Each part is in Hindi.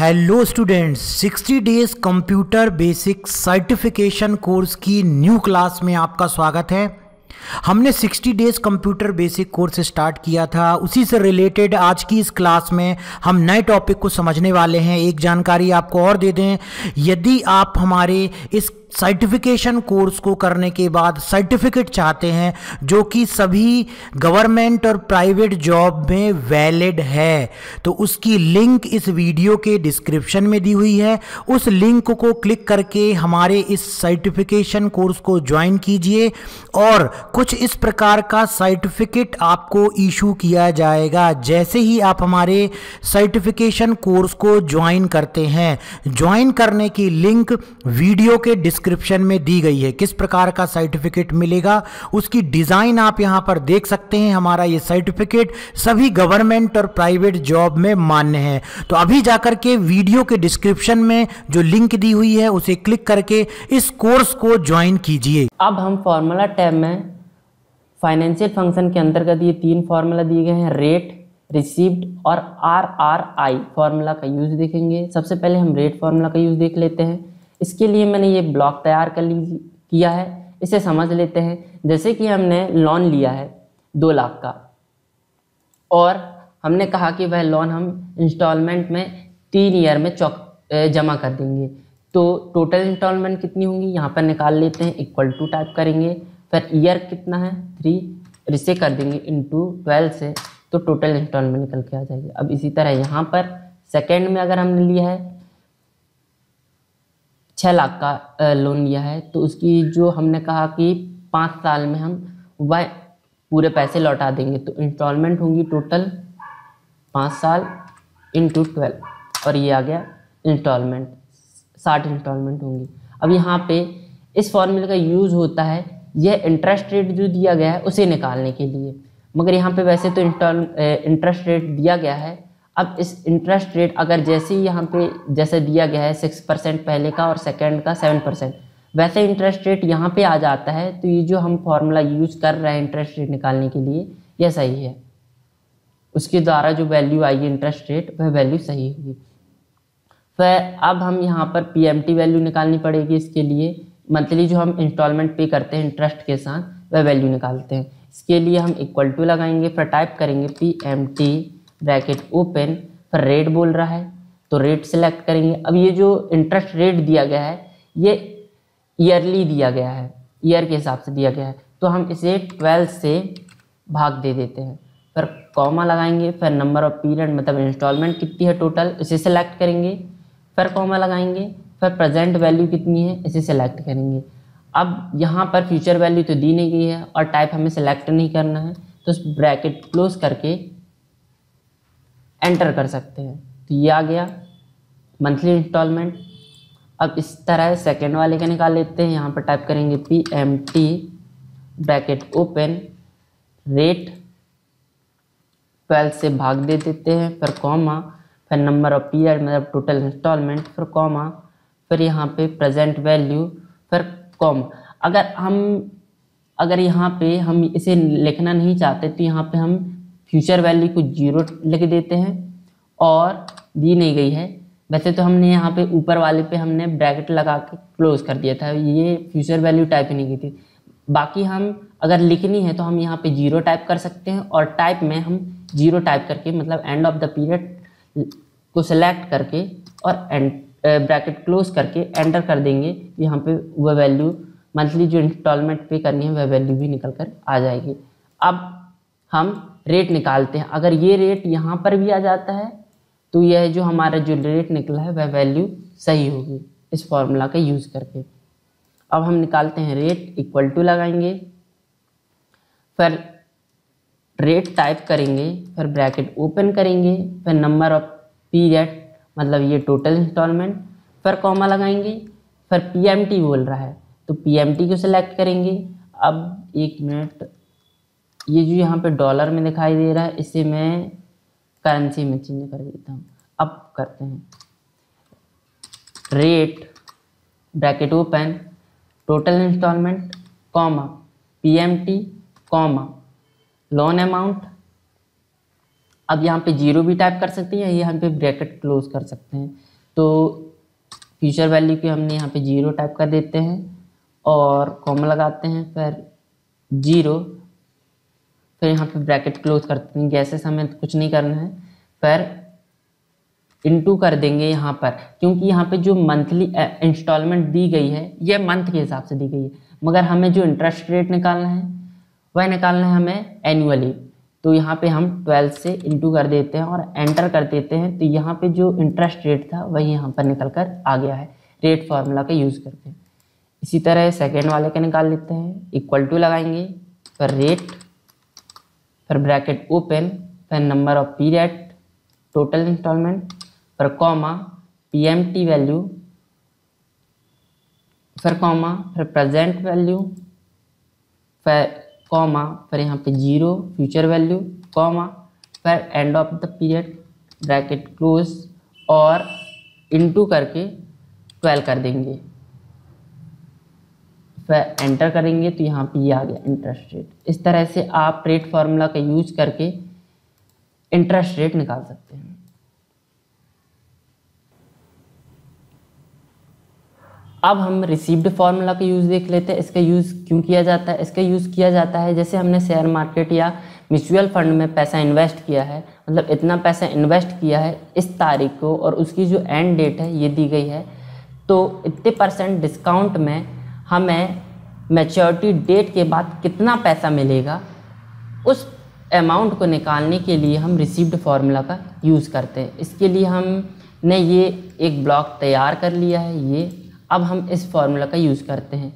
Hello students, 60 days computer basic certification course की न्यू क्लास में आपका स्वागत है। हमने 60 days computer basic course start किया था, उसी से रिलेटेड आज की इस क्लास में हम नए टॉपिक को समझने वाले हैं। एक जानकारी आपको और दे दें, यदि आप हमारे इस सर्टिफिकेशन कोर्स को करने के बाद सर्टिफिकेट चाहते हैं जो कि सभी गवर्नमेंट और प्राइवेट जॉब में वैलिड है, तो उसकी लिंक इस वीडियो के डिस्क्रिप्शन में दी हुई है। उस लिंक को क्लिक करके हमारे इस सर्टिफिकेशन कोर्स को ज्वाइन कीजिए और कुछ इस प्रकार का सर्टिफिकेट आपको इशू किया जाएगा जैसे ही आप हमारे सर्टिफिकेशन कोर्स को ज्वाइन करते हैं। ज्वाइन करने की लिंक वीडियो के डिस्क्रिप्शन में दी गई है। किस प्रकार का सर्टिफिकेट मिलेगा उसकी डिजाइन आप यहां पर देख सकते हैं। हमारा ये सर्टिफिकेट सभी गवर्नमेंट और प्राइवेट जॉब में मान्य है। तो अभी जाकर के वीडियो के डिस्क्रिप्शन में जो लिंक दी हुई है उसे क्लिक करके इस कोर्स को ज्वाइन कीजिए। अब हम फॉर्मूला टैब में फाइनेंशियल फंक्शन के अंतर्गत ये तीन फॉर्मूला दिए गए हैं, रेट, रिसीव्ड और RRI फॉर्मूला का यूज देखेंगे। सबसे पहले हम रेट फॉर्मूला का यूज देख लेते हैं। इसके लिए मैंने ये ब्लॉक तैयार किया है, इसे समझ लेते हैं। जैसे कि हमने लोन लिया है 2 लाख का और हमने कहा कि वह लोन हम इंस्टॉलमेंट में 3 ईयर में जमा कर देंगे, तो टोटल इंस्टॉलमेंट कितनी होंगी यहाँ पर निकाल लेते हैं। इक्वल टू टाइप करेंगे, फिर ईयर कितना है 3 और इसे कर देंगे × 12 से, तो टोटल इंस्टॉलमेंट निकल के आ जाएगी। अब इसी तरह यहाँ पर सेकेंड में अगर हमने लिया है 6 लाख का लोन लिया है, तो उसकी जो हमने कहा कि 5 साल में हम वह पूरे पैसे लौटा देंगे, तो इंस्टॉलमेंट होंगी टोटल 5 साल × 12 और ये आ गया इंस्टॉलमेंट 60 इंस्टॉलमेंट होंगी। अब यहाँ पे इस फॉर्मूले का यूज़ होता है यह इंटरेस्ट रेट जो दिया गया है उसे निकालने के लिए, मगर यहाँ पे वैसे तो इंटरेस्ट रेट दिया गया है। अब इस इंटरेस्ट रेट अगर जैसे ही यहाँ पे जैसे दिया गया है 6% पहले का और सेकंड का 7%, वैसे इंटरेस्ट रेट यहाँ पे आ जाता है। तो ये जो हम फॉर्मूला यूज कर रहे हैं इंटरेस्ट रेट निकालने के लिए यह सही है, उसके द्वारा जो वैल्यू आई है इंटरेस्ट रेट वह वैल्यू सही होगी। फिर अब हम यहाँ पर PMT वैल्यू निकालनी पड़ेगी, इसके लिए मंथली जो हम इंस्टॉलमेंट पे करते हैं इंटरेस्ट के साथ वह वैल्यू निकालते हैं। इसके लिए हम इक्वल टू लगाएंगे, फिर टाइप करेंगे PMT ब्रैकेट ओपन, फिर रेट बोल रहा है तो रेट सेलेक्ट करेंगे। अब ये जो इंटरेस्ट रेट दिया गया है ये ईयरली दिया गया है, ईयर के हिसाब से दिया गया है, तो हम इसे 12 से भाग दे देते हैं। फिर कॉमा लगाएंगे, फिर नंबर ऑफ पीरियड मतलब इंस्टॉलमेंट कितनी है टोटल इसे सेलेक्ट करेंगे, फिर कॉमा लगाएंगे, फिर प्रेजेंट वैल्यू कितनी है इसे सेलेक्ट करेंगे। अब यहाँ पर फ्यूचर वैल्यू तो दी नहीं गई है और टाइप हमें सेलेक्ट नहीं करना है, तो उस ब्रैकेट क्लोज करके एंटर कर सकते हैं। तो ये आ गया मंथली इंस्टॉलमेंट। अब इस तरह सेकेंड वाले का निकाल लेते हैं। यहाँ पर टाइप करेंगे PMT ब्रैकेट ओपन, रेट 12 से भाग दे देते हैं, फिर कॉमा, फिर नंबर ऑफ पीरियड मतलब टोटल इंस्टॉलमेंट, फिर कॉमा, फिर यहाँ पे प्रेजेंट वैल्यू, फिर कॉमा। अगर यहाँ पे हम इसे लिखना नहीं चाहते तो यहाँ पे हम फ्यूचर वैल्यू को 0 लिख देते हैं और दी नहीं गई है। वैसे तो हमने यहाँ पे ऊपर वाले पे हमने ब्रैकेट लगा के क्लोज कर दिया था, ये फ्यूचर वैल्यू टाइप ही नहीं की थी। बाकी हम अगर लिखनी है तो हम यहाँ पे 0 टाइप कर सकते हैं और टाइप में हम 0 टाइप करके मतलब एंड ऑफ द पीरियड को सिलेक्ट करके और ब्रैकेट क्लोज करके एंटर कर देंगे। यहाँ पर वह वैल्यू मंथली जो इंस्टॉलमेंट पे करनी है वह वैल्यू भी निकल कर आ जाएगी। अब हम रेट निकालते हैं, अगर ये रेट यहाँ पर भी आ जाता है तो यह जो हमारा जो रेट निकला है वह वैल्यू सही होगी इस फॉर्मूला का यूज़ करके। अब हम निकालते हैं रेट, इक्वल टू लगाएंगे, फिर रेट टाइप करेंगे, फिर ब्रैकेट ओपन करेंगे, फिर नंबर ऑफ पीरियड मतलब ये टोटल इंस्टॉलमेंट, फिर कॉमा लगाएंगे, फिर PMT बोल रहा है तो PMT को सिलेक्ट करेंगे। अब एक मिनट, ये जो यहाँ पे डॉलर में दिखाई दे रहा है इसे मैं करेंसी में चेंज कर देता हूँ। अब करते हैं rate bracket open, total installment, comma PMT, comma loan amount. अब यहाँ पे 0 भी टाइप कर सकते हैं, यहाँ पे ब्रैकेट क्लोज कर सकते हैं। तो फ्यूचर वैल्यू के हमने यहाँ पे जीरो टाइप का देते हैं और कॉमा लगाते हैं, फिर जीरो, फिर यहाँ पे ब्रैकेट क्लोज करते हैं। गैसेस हमें कुछ नहीं करना है, फिर इनटू कर देंगे यहाँ पर, क्योंकि यहाँ पे जो मंथली इंस्टॉलमेंट दी गई है यह मंथ के हिसाब से दी गई है, मगर हमें जो इंटरेस्ट रेट निकालना है वह निकालना है हमें एनुअली। तो यहाँ पे हम 12 से इंटू कर देते हैं और एंटर कर देते हैं, तो यहाँ पे जो इंटरेस्ट रेट था वही यहाँ पर निकल कर आ गया है रेट फार्मूला का यूज़ करके। इसी तरह सेकेंड वाले का निकाल लेते हैं, इक्वल टू लगाएंगे, पर रेट, पर ब्रैकेट ओपन, पर number of period, total installment, पर कॉमा, पीएमटी वैल्यू, फिर कॉमा, फिर प्रेजेंट वैल्यू, फिर कॉमा, फिर यहाँ पे जीरो फ्यूचर वैल्यू, कॉमा, फिर end of the period, bracket close, और इनटू करके 12 कर देंगे, एंटर करेंगे, तो यहाँ पे ये आ गया इंटरेस्ट रेट। इस तरह से आप रेट फार्मूला का यूज करके इंटरेस्ट रेट निकाल सकते हैं। अब हम रिसीव्ड फार्मूला का यूज देख लेते हैं। इसका यूज क्यों किया जाता है? इसका यूज किया जाता है जैसे हमने शेयर मार्केट या म्यूचुअल फंड में पैसा इन्वेस्ट किया है, मतलब इतना पैसा इन्वेस्ट किया है इस तारीख को और उसकी जो एंड डेट है ये दी गई है, तो इतने % डिस्काउंट में हमें मैच्योरिटी डेट के बाद कितना पैसा मिलेगा, उस अमाउंट को निकालने के लिए हम रिसीव्ड फार्मूला का यूज़ करते हैं। इसके लिए हमने ये एक ब्लॉक तैयार कर लिया है, ये अब हम इस फार्मूला का यूज़ करते हैं।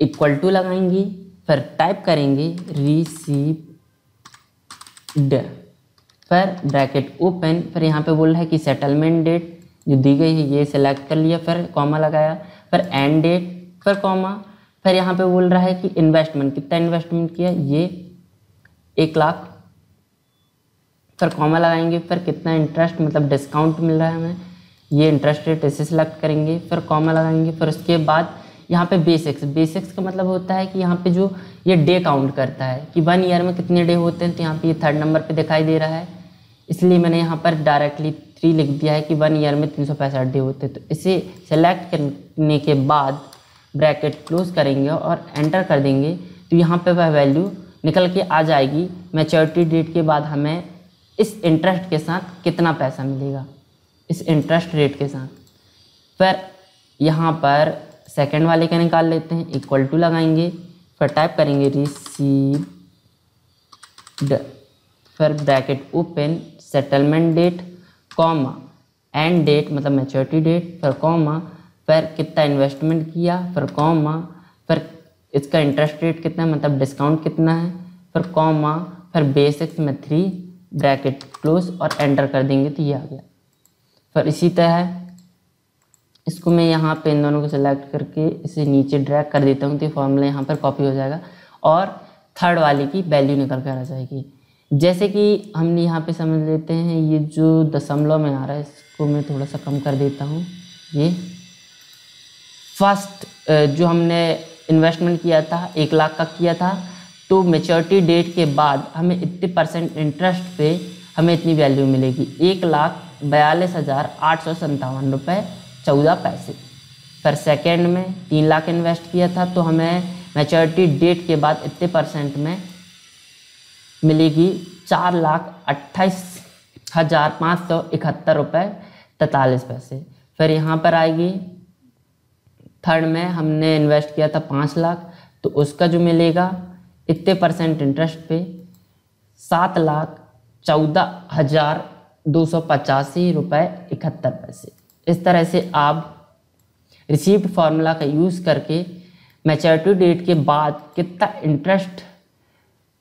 इक्वल टू लगाएंगे, फिर टाइप करेंगे रिसीव्ड, फिर ब्रैकेट ओपन, फिर यहाँ पे बोल रहा है कि सेटलमेंट डेट जो दी गई है ये सिलेक्ट कर लिया, फिर कॉमा लगाया, फिर एंड डेट, फिर कॉमा, फिर यहाँ पे बोल रहा है कि इन्वेस्टमेंट कितना इन्वेस्टमेंट किया, ये 1,00,000, फिर कॉमा लगाएंगे, फिर कितना इंटरेस्ट मतलब डिस्काउंट मिल रहा है हमें, ये इंटरेस्ट रेट इसे सिलेक्ट करेंगे, फिर कॉमा लगाएंगे, फिर उसके बाद यहाँ पे बेसिक्स, बेसिक्स का मतलब होता है कि यहाँ पे जो ये डे काउंट करता है कि 1 ईयर में कितने डे होते हैं, तो यहाँ पर ये 3rd नंबर पर दिखाई दे रहा है, इसलिए मैंने यहाँ पर डायरेक्टली 3 लिख दिया है कि 1 ईयर में 365 डे होते हैं। तो इसे सेलेक्ट करने के बाद ब्रैकेट क्लोज करेंगे और एंटर कर देंगे, तो यहाँ पे वह वैल्यू निकल के आ जाएगी, मैच्योरिटी डेट के बाद हमें इस इंटरेस्ट के साथ कितना पैसा मिलेगा, इस इंटरेस्ट रेट के साथ। फिर यहाँ पर सेकेंड वाले का निकाल लेते हैं, इक्वल टू लगाएंगे, फिर टाइप करेंगे रिसीव्ड, फिर bracket open, settlement date, comma, end date मतलब मैच्योरिटी डेट, फिर कॉमा, फिर कितना इन्वेस्टमेंट किया, फिर कॉमा, फिर इसका इंटरेस्ट रेट कितना मतलब डिस्काउंट कितना है, फिर कॉमा, फिर बेसिक्स में 3, ब्रैकेट क्लोज और एंटर कर देंगे, तो ये आ गया। फिर इसी तरह इसको मैं यहाँ पे इन दोनों को सिलेक्ट करके इसे नीचे ड्रैग कर देता हूँ, तो फॉर्मूला यहाँ पर कॉपी हो जाएगा और 3rd वाले की वैल्यू निकल कर आ जाएगी। जैसे कि हमने यहाँ पे समझ लेते हैं, ये जो दशमलव में आ रहा है इसको मैं थोड़ा सा कम कर देता हूँ। ये फर्स्ट जो हमने इन्वेस्टमेंट किया था 1,00,000 का किया था, तो मैच्योरिटी डेट के बाद हमें इतने % इंटरेस्ट पे हमें इतनी वैल्यू मिलेगी, 1,42,857.14। पर सेकेंड में 3,00,000 इन्वेस्ट किया था, तो हमें मैच्योरिटी डेट के बाद इतने % में मिलेगी 4,28,571.43। फिर यहाँ पर आएगी, 3rd में हमने इन्वेस्ट किया था 5,00,000, तो उसका जो मिलेगा इतने % इंटरेस्ट पे 7,14,285.71। इस तरह से आप रिसीव्ड फार्मूला का यूज़ करके मैच्योरिटी डेट के बाद कितना इंटरेस्ट,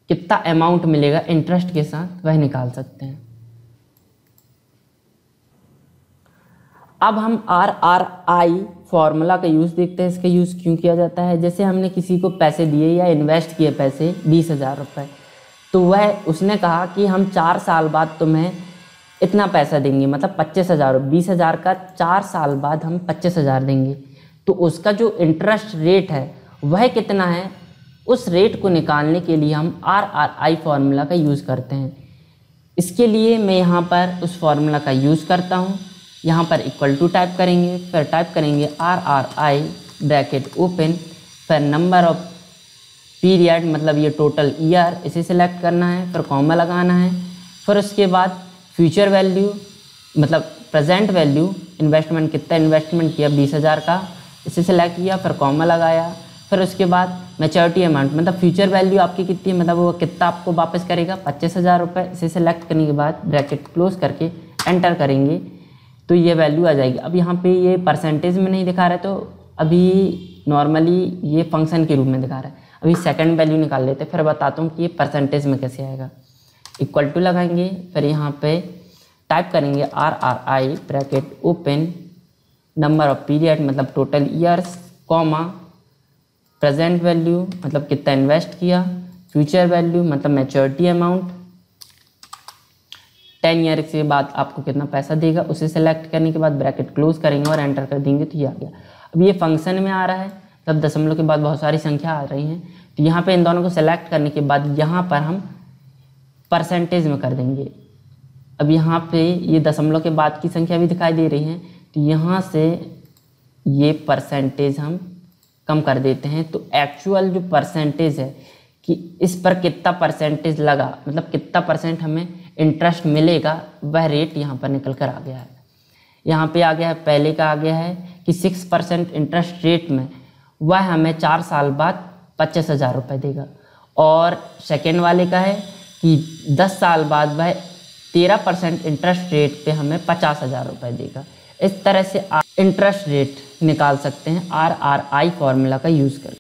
कितना अमाउंट मिलेगा इंटरेस्ट के साथ, वह निकाल सकते हैं। अब हम RRI फॉर्मूला का यूज़ देखते हैं। इसका यूज़ क्यों किया जाता है? जैसे हमने किसी को पैसे दिए या इन्वेस्ट किए पैसे 20,000 रुपये, तो वह उसने कहा कि हम 4 साल बाद तुम्हें इतना पैसा देंगे, मतलब 25,000, 20,000 का 4 साल बाद हम 25,000 देंगे। तो उसका जो इंटरेस्ट रेट है वह कितना है, उस रेट को निकालने के लिए हम RRI फॉर्मूला का यूज़ करते हैं। इसके लिए मैं यहाँ पर उस फॉर्मूला का यूज़ करता हूँ, यहाँ पर इक्वल टू टाइप करेंगे, फिर टाइप करेंगे RRI ब्रैकेट ओपन, फिर नंबर ऑफ पीरियड मतलब ये टोटल ईयर, इसे सिलेक्ट करना है, फिर कॉमा लगाना है, फिर उसके बाद फ्यूचर वैल्यू मतलब प्रेजेंट वैल्यू, इन्वेस्टमेंट कितना इन्वेस्टमेंट किया 20,000 का, इसे सिलेक्ट किया, फिर कॉमा लगाया, फिर उसके बाद मैच्योरिटी अमाउंट मतलब फ्यूचर वैल्यू आपकी कितनी है मतलब वो कितना आपको वापस करेगा 25,000 रुपये, इसे सेलेक्ट करने के बाद ब्रैकेट क्लोज करके एंटर करेंगे तो ये वैल्यू आ जाएगी। अब यहाँ पे ये परसेंटेज में नहीं दिखा रहा है तो अभी नॉर्मली ये फंक्शन के रूप में दिखा रहा है, अभी सेकंड वैल्यू निकाल लेते हैं फिर बताता हूँ कि ये परसेंटेज में कैसे आएगा। इक्वल टू लगाएंगे, फिर यहाँ पर टाइप करेंगे RRI bracket open number of period मतलब total years, comma present value मतलब कितना इन्वेस्ट किया, फ्यूचर वैल्यू मतलब मैच्योरिटी अमाउंट 10 ईयर के बाद आपको कितना पैसा देगा, उसे सेलेक्ट करने के बाद ब्रैकेट क्लोज करेंगे और एंटर कर देंगे तो ये आ गया। अब ये फंक्शन में आ रहा है तब दशमलव के बाद बहुत सारी संख्या आ रही हैं तो यहाँ पे इन दोनों को सेलेक्ट करने के बाद यहाँ पर हम परसेंटेज में कर देंगे। अब यहाँ पे ये दशमलव के बाद की संख्या भी दिखाई दे रही है तो यहाँ से ये परसेंटेज हम कम कर देते हैं तो एक्चुअल जो परसेंटेज है कि इस पर कितना परसेंटेज लगा मतलब कितना परसेंट हमें इंटरेस्ट मिलेगा वह रेट यहाँ पर निकल कर आ गया है। यहाँ पे आ गया है पहले का आ गया है कि 6% इंटरेस्ट रेट में वह हमें 4 साल बाद 25,000 रुपये देगा, और सेकेंड वाले का है कि 10 साल बाद वह 13% इंटरेस्ट रेट पे हमें 50,000 रुपये देगा। इस तरह से इंटरेस्ट रेट निकाल सकते हैं RRI फॉर्मूला का यूज़ करके।